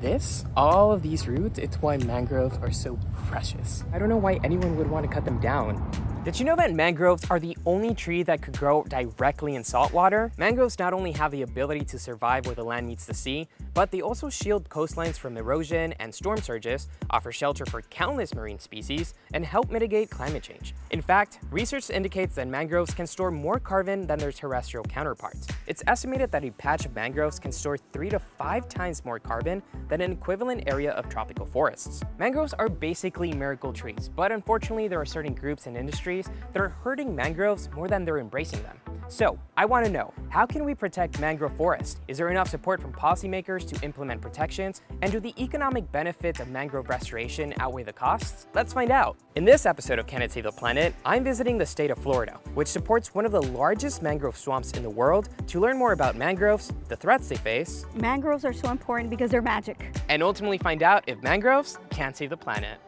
this, all of these roots, it's why mangroves are so precious. I don't know why anyone would want to cut them down. Did you know that mangroves are the only tree that could grow directly in salt water? Mangroves not only have the ability to survive where the land meets the sea, but they also shield coastlines from erosion and storm surges, offer shelter for countless marine species, and help mitigate climate change. In fact, research indicates that mangroves can store more carbon than their terrestrial counterparts. It's estimated that a patch of mangroves can store 3 to 5 times more carbon than an equivalent area of tropical forests. Mangroves are basically miracle trees, but unfortunately there are certain groups and industries that are hurting mangroves more than they're embracing them. So, I want to know, how can we protect mangrove forests? Is there enough support from policymakers to implement protections? And do the economic benefits of mangrove restoration outweigh the costs? Let's find out! In this episode of Can It Save the Planet, I'm visiting the state of Florida, which supports one of the largest mangrove swamps in the world, to learn more about mangroves, the threats they face. Mangroves are so important because they're magic. And ultimately find out if mangroves can save the planet.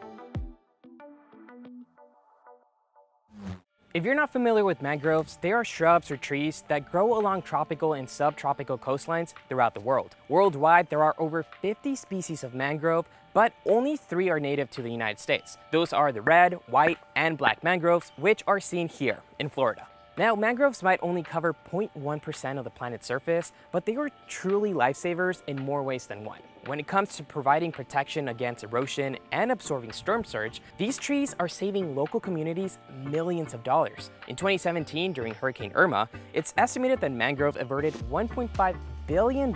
If you're not familiar with mangroves, they are shrubs or trees that grow along tropical and subtropical coastlines throughout the world. Worldwide, there are over 50 species of mangrove, but only 3 are native to the United States. Those are the red, white, and black mangroves, which are seen here in Florida. Now, mangroves might only cover 0.1% of the planet's surface, but they are truly lifesavers in more ways than one. When it comes to providing protection against erosion and absorbing storm surge, these trees are saving local communities millions of dollars. In 2017, during Hurricane Irma, it's estimated that mangrove averted $1.5 billion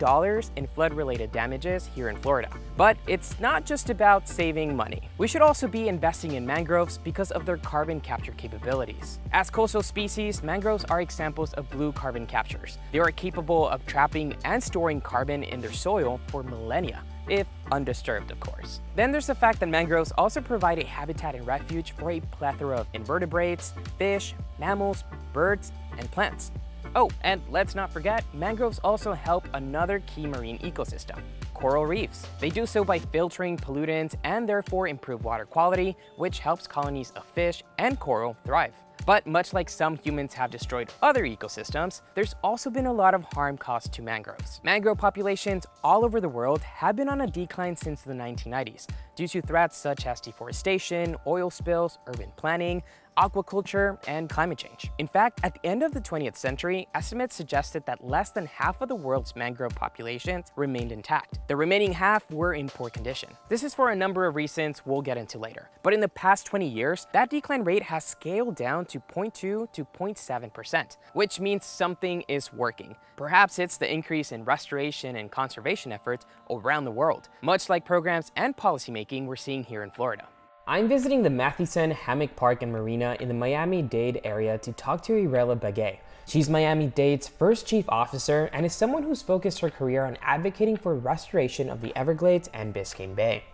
in flood-related damages here in Florida. But it's not just about saving money. We should also be investing in mangroves because of their carbon capture capabilities. As coastal species, mangroves are examples of blue carbon captures. They are capable of trapping and storing carbon in their soil for millennia, if undisturbed, of course. Then there's the fact that mangroves also provide a habitat and refuge for a plethora of invertebrates, fish, mammals, birds, and plants. Oh, and let's not forget, mangroves also help another key marine ecosystem, coral reefs. They do so by filtering pollutants and therefore improve water quality, which helps colonies of fish and coral thrive. But much like some humans have destroyed other ecosystems, there's also been a lot of harm caused to mangroves. Mangrove populations all over the world have been on a decline since the 1990s due to threats such as deforestation, oil spills, urban planning, aquaculture, and climate change. In fact, at the end of the 20th century, estimates suggested that less than half of the world's mangrove populations remained intact. The remaining half were in poor condition. This is for a number of reasons we'll get into later. But in the past 20 years, that decline rate has scaled down to 0.2 to 0.7%, which means something is working. Perhaps it's the increase in restoration and conservation efforts around the world, much like programs and policymaking we're seeing here in Florida. I'm visiting the Matheson Hammock Park and Marina in the Miami-Dade area to talk to Irela Begay. She's Miami-Dade's first chief officer and is someone who's focused her career on advocating for restoration of the Everglades and Biscayne Bay.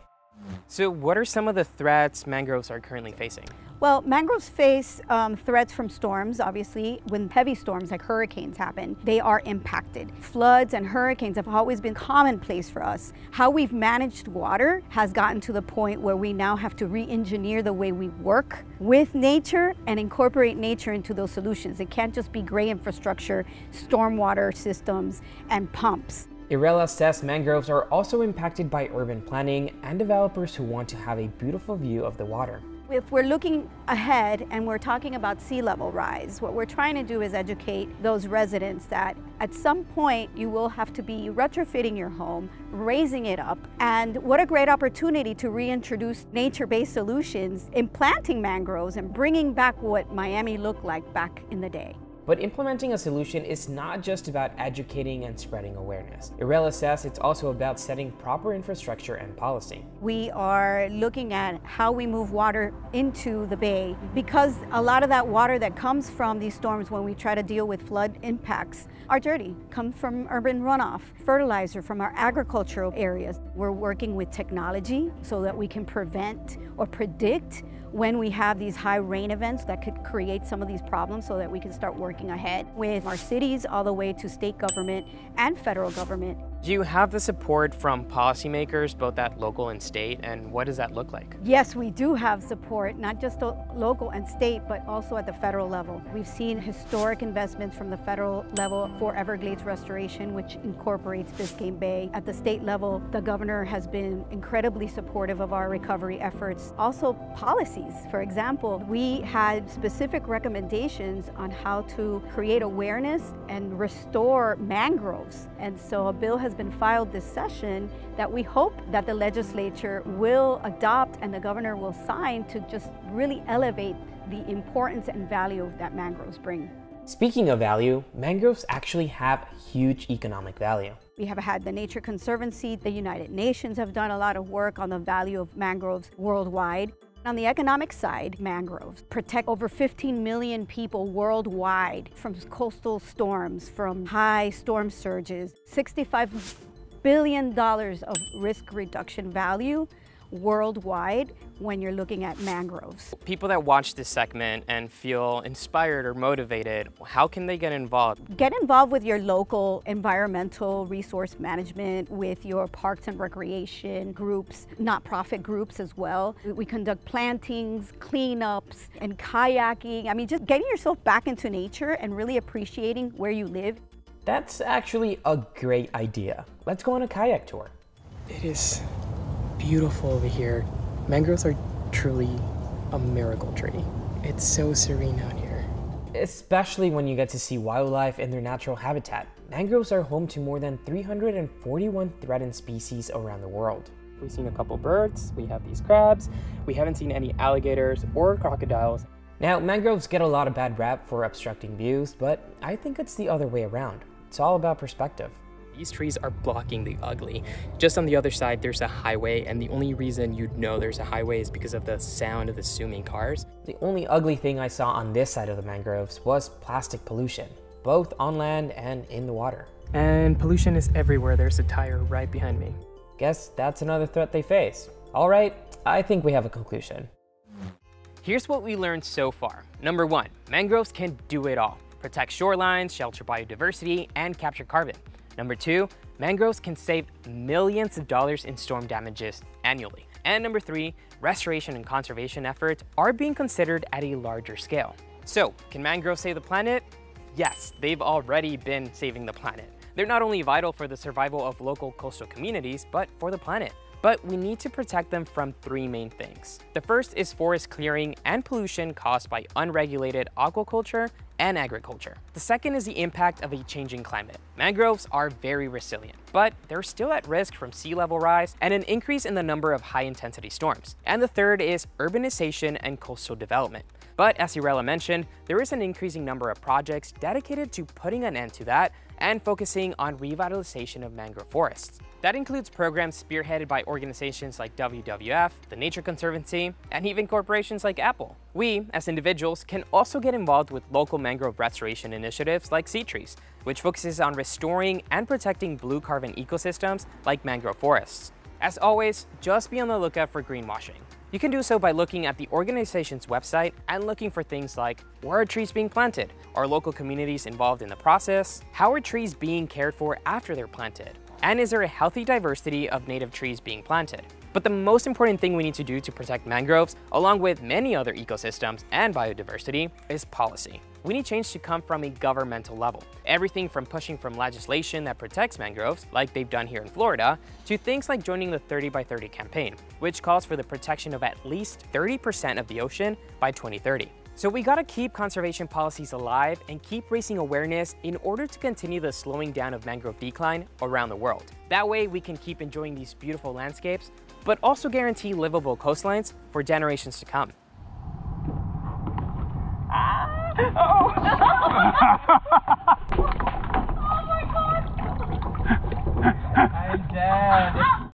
So what are some of the threats mangroves are currently facing? Well, mangroves face threats from storms, obviously. When heavy storms like hurricanes happen, they are impacted. Floods and hurricanes have always been commonplace for us. How we've managed water has gotten to the point where we now have to re-engineer the way we work with nature and incorporate nature into those solutions. It can't just be gray infrastructure, stormwater systems, and pumps. Irela says mangroves are also impacted by urban planning and developers who want to have a beautiful view of the water. If we're looking ahead and we're talking about sea level rise, what we're trying to do is educate those residents that at some point you will have to be retrofitting your home, raising it up, and what a great opportunity to reintroduce nature-based solutions in planting mangroves and bringing back what Miami looked like back in the day. But implementing a solution is not just about educating and spreading awareness. Irela says it's also about setting proper infrastructure and policy. We are looking at how we move water into the bay, because a lot of that water that comes from these storms when we try to deal with flood impacts are dirty, come from urban runoff, fertilizer from our agricultural areas. We're working with technology so that we can prevent or predict when we have these high rain events that could create some of these problems, so that we can start working ahead with our cities all the way to state government and federal government Do you have the support from policymakers, both at local and state, and what does that look like? Yes, we do have support, not just local and state, but also at the federal level. We've seen historic investments from the federal level for Everglades restoration, which incorporates Biscayne Bay. At the state level, the governor has been incredibly supportive of our recovery efforts. Also, policies. For example, we had specific recommendations on how to create awareness and restore mangroves. And so a bill has been filed this session that we hope that the legislature will adopt and the governor will sign to just really elevate the importance and value that mangroves bring. Speaking of value, mangroves actually have huge economic value. We have had the Nature Conservancy, the United Nations have done a lot of work on the value of mangroves worldwide. On the economic side, mangroves protect over 15 million people worldwide from coastal storms, from high storm surges, $65 billion of risk reduction value worldwide when you're looking at mangroves. People that watch this segment and feel inspired or motivated, how can they get involved? Get involved with your local environmental resource management, with your parks and recreation groups, not-profit groups as well. We conduct plantings, cleanups, and kayaking. I mean, just getting yourself back into nature and really appreciating where you live. That's actually a great idea. Let's go on a kayak tour. It is beautiful over here. Mangroves are truly a miracle tree. It's so serene out here. Especially when you get to see wildlife in their natural habitat. Mangroves are home to more than 341 threatened species around the world. We've seen a couple birds, we have these crabs, we haven't seen any alligators or crocodiles. Now, mangroves get a lot of bad rap for obstructing views, but I think it's the other way around. It's all about perspective. These trees are blocking the ugly. Just on the other side, there's a highway, and the only reason you'd know there's a highway is because of the sound of the zooming cars. The only ugly thing I saw on this side of the mangroves was plastic pollution, both on land and in the water. And pollution is everywhere. There's a tire right behind me. Guess that's another threat they face. All right, I think we have a conclusion. Here's what we learned so far. Number one, mangroves can do it all. Protect shorelines, shelter biodiversity, and capture carbon. Number two, mangroves can save millions of dollars in storm damages annually. And number three, restoration and conservation efforts are being considered at a larger scale. So, can mangroves save the planet? Yes, they've already been saving the planet. They're not only vital for the survival of local coastal communities, but for the planet. But we need to protect them from three main things. The first is forest clearing and pollution caused by unregulated aquaculture and agriculture. The second is the impact of a changing climate. Mangroves are very resilient, but they're still at risk from sea level rise and an increase in the number of high-intensity storms. And the third is urbanization and coastal development. But as Irela mentioned, there is an increasing number of projects dedicated to putting an end to that and focusing on revitalization of mangrove forests. That includes programs spearheaded by organizations like WWF, the Nature Conservancy, and even corporations like Apple. We, as individuals, can also get involved with local mangrove restoration initiatives like SeaTrees, which focuses on restoring and protecting blue carbon ecosystems like mangrove forests. As always, just be on the lookout for greenwashing. You can do so by looking at the organization's website and looking for things like, where are trees being planted? Are local communities involved in the process? How are trees being cared for after they're planted? And is there a healthy diversity of native trees being planted? But the most important thing we need to do to protect mangroves, along with many other ecosystems and biodiversity, is policy. We need change to come from a governmental level. Everything from pushing from legislation that protects mangroves, like they've done here in Florida, to things like joining the 30 by 30 campaign, which calls for the protection of at least 30% of the ocean by 2030. So we gotta keep conservation policies alive and keep raising awareness in order to continue the slowing down of mangrove decline around the world. That way we can keep enjoying these beautiful landscapes, but also guarantee livable coastlines for generations to come. Oh, no.